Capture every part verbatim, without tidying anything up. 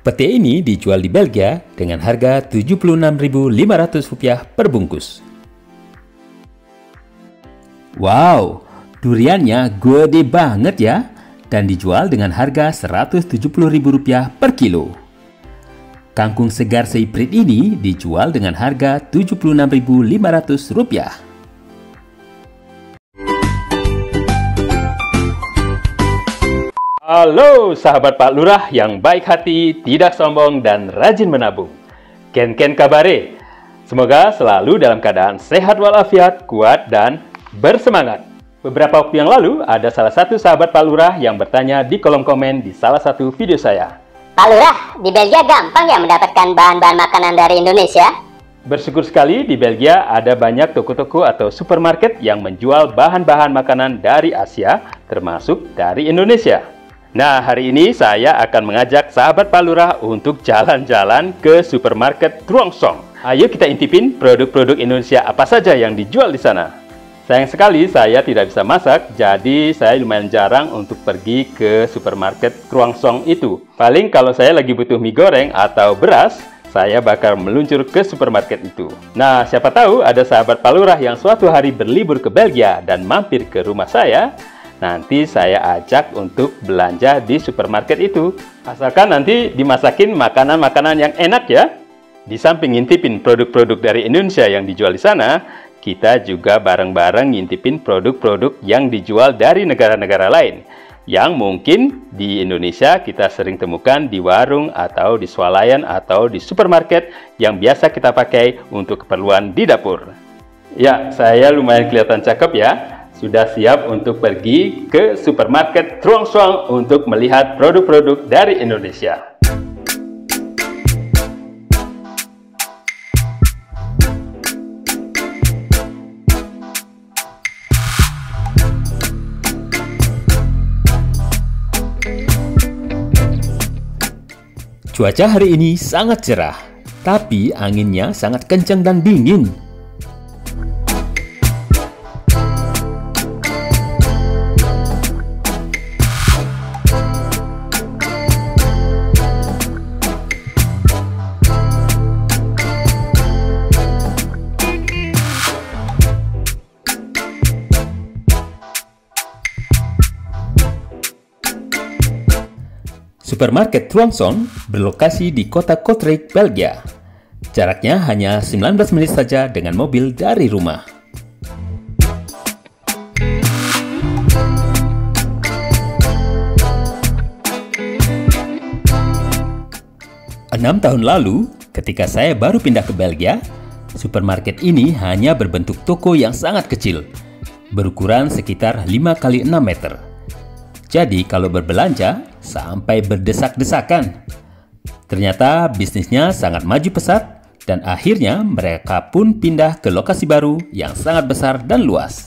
Pete ini dijual di Belgia dengan harga tujuh puluh enam ribu lima ratus rupiah per bungkus. Wow, duriannya gede banget ya, dan dijual dengan harga seratus tujuh puluh ribu rupiah per kilo. Kangkung segar seiprit ini dijual dengan harga tujuh puluh enam ribu lima ratus rupiah. Halo sahabat Pak Lurah yang baik hati, tidak sombong, dan rajin menabung. Ken-ken kabare. Semoga selalu dalam keadaan sehat walafiat, kuat, dan bersemangat. Beberapa waktu yang lalu, ada salah satu sahabat Pak Lurah yang bertanya di kolom komen di salah satu video saya. Pak Lurah, di Belgia gampang ya mendapatkan bahan-bahan makanan dari Indonesia? Bersyukur sekali di Belgia ada banyak toko-toko atau supermarket yang menjual bahan-bahan makanan dari Asia, termasuk dari Indonesia. Nah, hari ini saya akan mengajak sahabat Pak Lurah untuk jalan-jalan ke supermarket Ruang Song. Ayo kita intipin produk-produk Indonesia apa saja yang dijual di sana. Sayang sekali saya tidak bisa masak, jadi saya lumayan jarang untuk pergi ke supermarket Ruang Song itu. Paling kalau saya lagi butuh mie goreng atau beras, saya bakal meluncur ke supermarket itu. Nah, siapa tahu ada sahabat Pak Lurah yang suatu hari berlibur ke Belgia dan mampir ke rumah saya, nanti saya ajak untuk belanja di supermarket itu. Asalkan nanti dimasakin makanan-makanan yang enak ya. Di samping ngintipin produk-produk dari Indonesia yang dijual di sana, kita juga bareng-bareng ngintipin produk-produk yang dijual dari negara-negara lain yang mungkin di Indonesia kita sering temukan di warung atau di swalayan atau di supermarket yang biasa kita pakai untuk keperluan di dapur. Ya, saya lumayan kelihatan cakep ya. Sudah siap untuk pergi ke supermarket Ruang Song untuk melihat produk-produk dari Indonesia. Cuaca hari ini sangat cerah, tapi anginnya sangat kencang dan dingin. Supermarket Ruang Song berlokasi di kota Kortrijk, Belgia. Jaraknya hanya sembilan belas menit saja dengan mobil dari rumah. Enam tahun lalu, ketika saya baru pindah ke Belgia, supermarket ini hanya berbentuk toko yang sangat kecil, berukuran sekitar lima kali enam meter. Jadi kalau berbelanja, sampai berdesak-desakan. Ternyata bisnisnya sangat maju pesat, dan akhirnya mereka pun pindah ke lokasi baru yang sangat besar dan luas.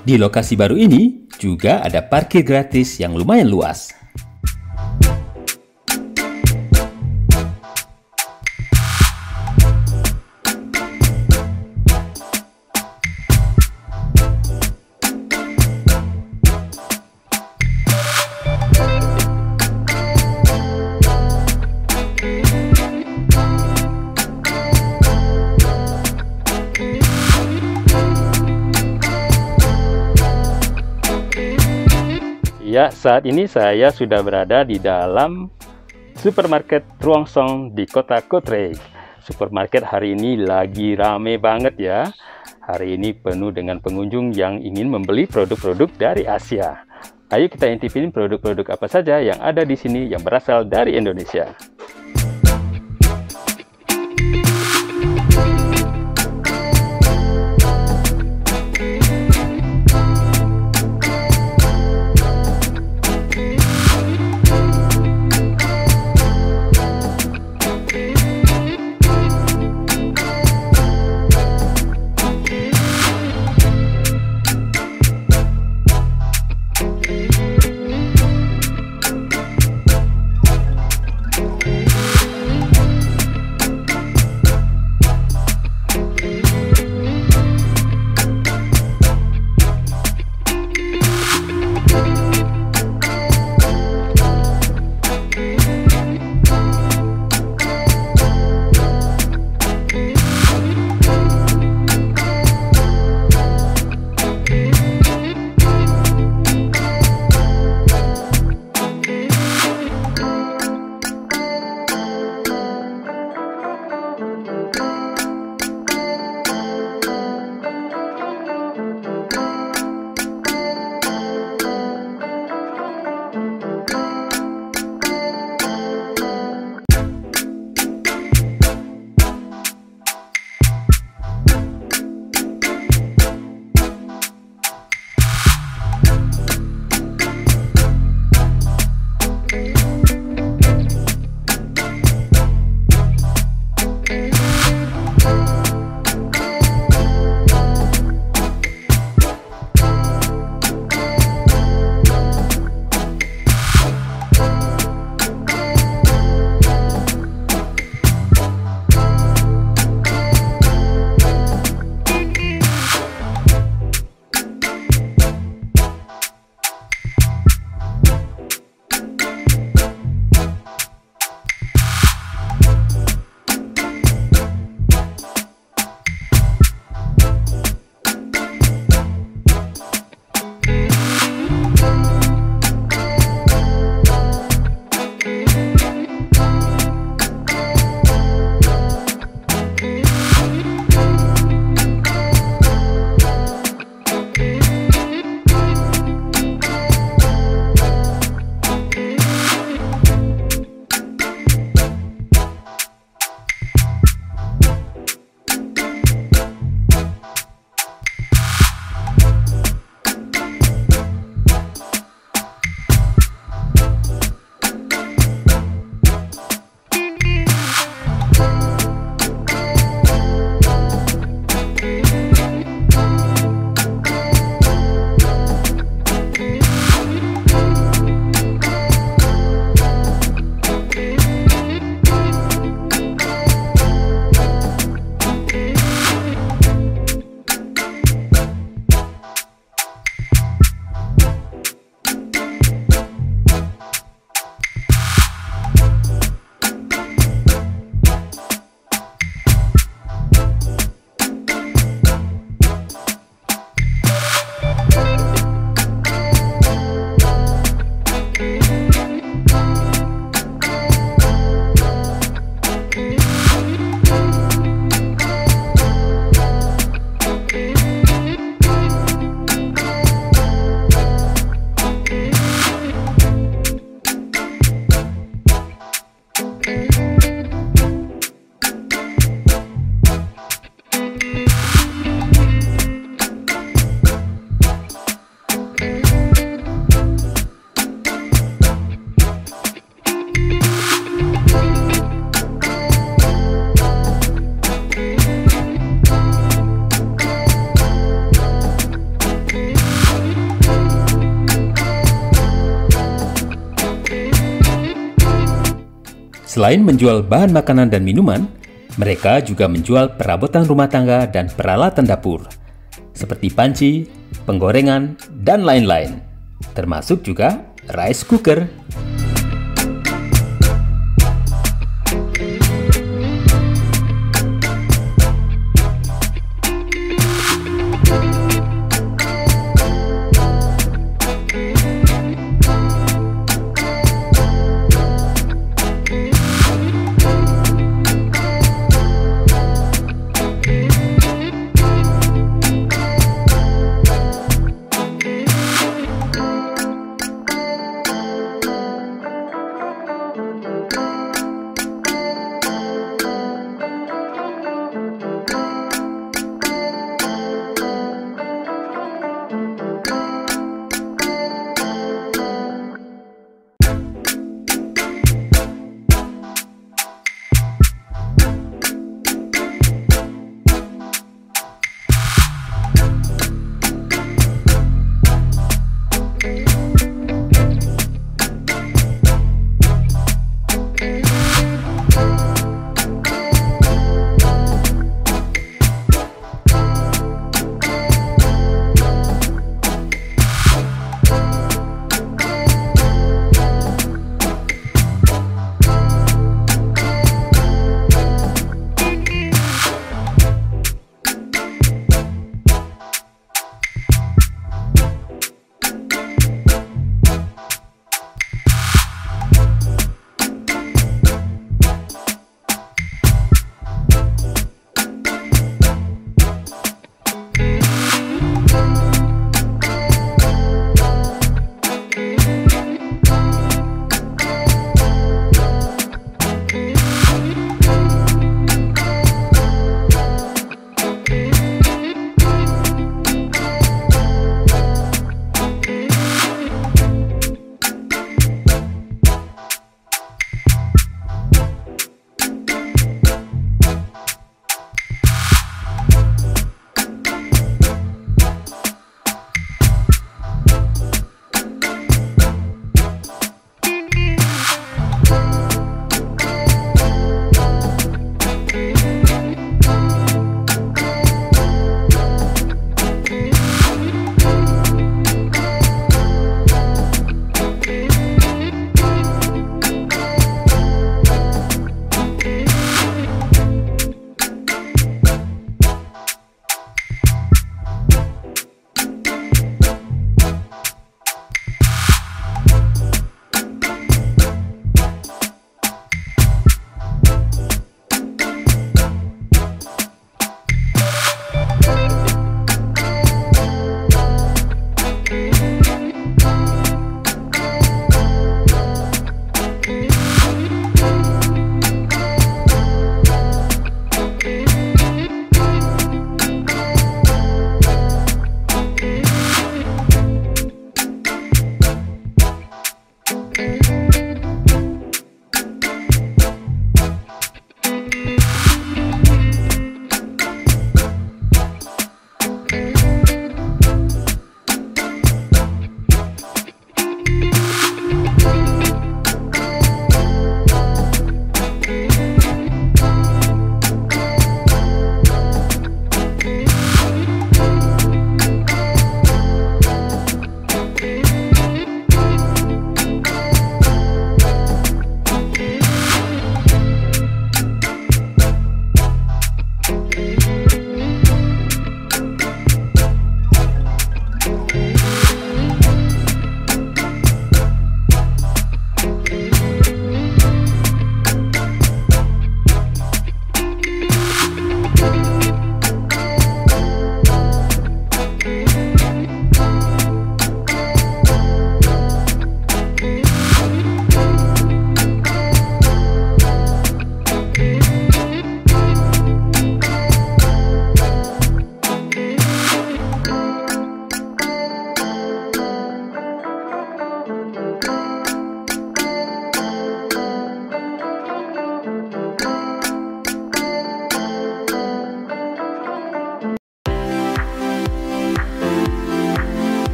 Di lokasi baru ini juga ada parkir gratis yang lumayan luas. Ya, saat ini saya sudah berada di dalam supermarket Ruang Song di kota Kortrijk. Supermarket hari ini lagi rame banget ya. Hari ini penuh dengan pengunjung yang ingin membeli produk-produk dari Asia. Ayo kita intipin produk-produk apa saja yang ada di sini yang berasal dari Indonesia. Selain menjual bahan makanan dan minuman, mereka juga menjual perabotan rumah tangga dan peralatan dapur, seperti panci, penggorengan, dan lain-lain, termasuk juga rice cooker.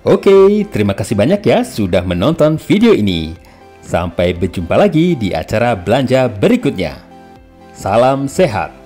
Oke, terima kasih banyak ya sudah menonton video ini. Sampai berjumpa lagi di acara belanja berikutnya. Salam sehat.